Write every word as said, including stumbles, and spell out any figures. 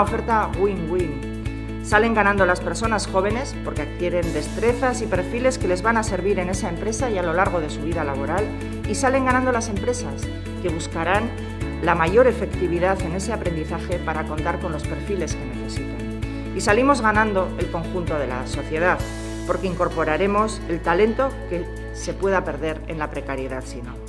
una oferta win-win. Salen ganando las personas jóvenes porque adquieren destrezas y perfiles que les van a servir en esa empresa y a lo largo de su vida laboral, y salen ganando las empresas, que buscarán la mayor efectividad en ese aprendizaje para contar con los perfiles que necesitan. Y salimos ganando el conjunto de la sociedad, porque incorporaremos el talento que se pueda perder en la precariedad si no.